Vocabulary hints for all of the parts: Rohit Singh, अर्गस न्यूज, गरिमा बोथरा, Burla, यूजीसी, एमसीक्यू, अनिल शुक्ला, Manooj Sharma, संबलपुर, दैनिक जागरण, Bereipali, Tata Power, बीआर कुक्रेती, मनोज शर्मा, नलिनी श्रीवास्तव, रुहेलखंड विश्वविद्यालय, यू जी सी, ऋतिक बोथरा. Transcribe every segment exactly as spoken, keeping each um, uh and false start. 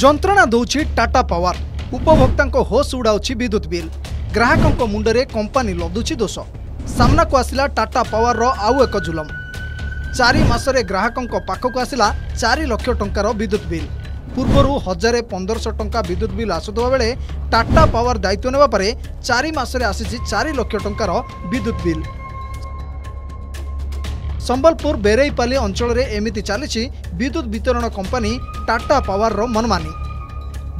जंत्रणा दौची Tata power उपभोक्ता होश उड़ाऊँ विद्युत बिल ग्राहकों मुंडरे कंपानी लदुची दोष सामना को आसला टाटा पावर रो आउ एक जुलम चारि मासरे ग्राहकों पाखक आसला चार लाख टंकार विद्युत बिल पूर्वर हजार पंद्रह टंका विद्युत बिल आसुवा बेले टाटा पावर दायित्व नेवा परे चारि मासरे आसी चार लाख टंकार विद्युत बिल। संबलपुर बेरेईपाली अंचल में एमती चली विद्युत वितरण कंपानी टाटा पावर रो मनमानी।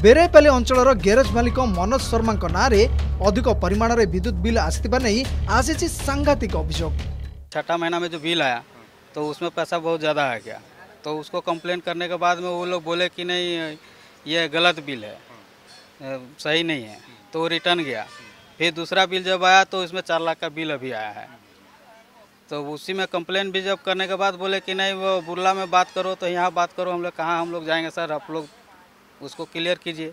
बेरेईपाली अंचल गैरेज मालिक मनोज शर्मा नाँ में अधिक परिमाण में विद्युत बिल आसवा नहीं आसी सांघातिक अभियोग। छठा महीना में जो बिल आया तो उसमें पैसा बहुत ज़्यादा आ गया, तो उसको कंप्लेन करने के बाद में वो लोग बोले कि नहीं ये गलत बिल है, सही नहीं है, तो रिटर्न गया। फिर दूसरा बिल जब आया तो इसमें चार लाख का बिल अभी आया है, तो उसी में कंप्लेन भी जब करने के बाद बोले कि नहीं वो बुरला में बात करो, तो यहाँ बात करो, हम लोग कहाँ हम लोग जाएंगे सर, आप लोग उसको क्लियर कीजिए,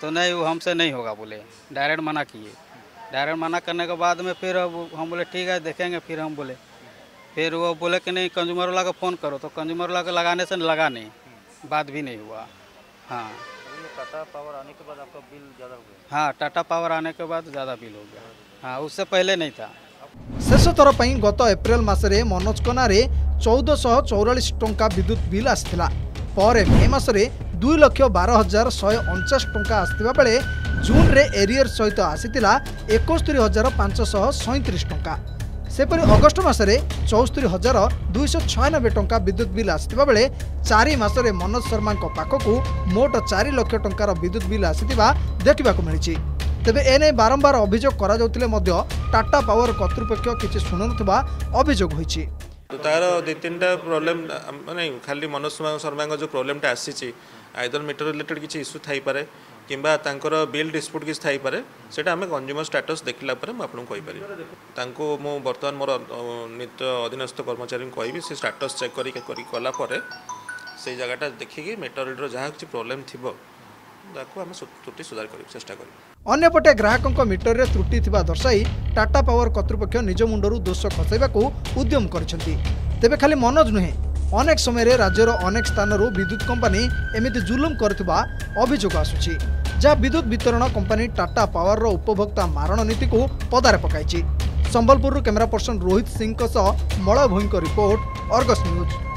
तो नहीं वो हमसे नहीं होगा बोले, डायरेक्ट मना किए। डायरेक्ट मना करने के बाद में फिर हम बोले ठीक है देखेंगे, फिर हम बोले फिर वो बोले कि नहीं कंज्यूमर वाला को फ़ोन करो, तो कंज्यूमर वाला को लगाने से लगा नहीं, बात भी नहीं हुआ। हाँ टाटा पावर आने के बाद आपका बिल ज़्यादा हो गया। हाँ टाटा पावर आने के बाद ज़्यादा बिल हो गया, हाँ उससे पहले नहीं था। शेष थर पर गत एप्रिल मसने मनोज कनारे चौदहश चौरास टंका विद्युत बिल आसाला। मे मसने दुई लक्ष बार हजार शहे अचाश टंका आसवा बेले जून रे एरियर सहित आसीला एकस्तरी हजार पांचश सैंतीस टंका। सेपरी अगस्ट मसने चौस्तरी हजार दुईश छयानबे टंका विद्युत बिल आसवा बेले चारि मसने मनोज शर्मा पाखक मोट चार लक्ष टंकार विद्युत बिल आसीवा देखा मिली। तेबे एने बारंबार अभियोग कराउतिले मध्य टाटा पावर कर्तृपक्ष किछि सुनुनथबा अभियोग होइछि। तो तार दो तीन टा प्रॉब्लम माने खाली मनोज शर्मा जो प्रॉब्लमटा आसीछि आइदर मीटर रिलेटेड किछि इश्यू थाई पारे किंबा तांकर बिल डिस्प्यूट किछि थाई पारे, सेटा हमें कंज्यूमर स्टेटस देखिला पारे म आपन कोइ पारि तांको मो वर्तमान मोर नित्य अधीनस्थ कर्मचारी कहबी से स्टेटस चेक करी करी कला पारे से जगहटा देखिकि मीटर रिडर जहा किछि प्रॉब्लम थिबो ताको हम त्रुटि सुधार करि चेष्टा करि। अन्यपटे ग्राहकों मीटर में त्रुटि दर्शाई टाटा पावर कर्तृपक्ष निज मुंडर दोष खसाइवाकू उद्यम करछंती। तेबे खाली मनोज नुहे अनेक समय राज्यर अनेक स्थान विद्युत कंपानी एमिति जुलुम करथिबा अभियोग आसुछि, जहाँ विद्युत वितरण कंपानी टाटा पावर उपभोक्ता मारण नीति को पदार पकाइछि। संबलपुर कैमरा पर्सन रोहित सिंह सह मलभोई रिपोर्ट, अर्गस न्यूज।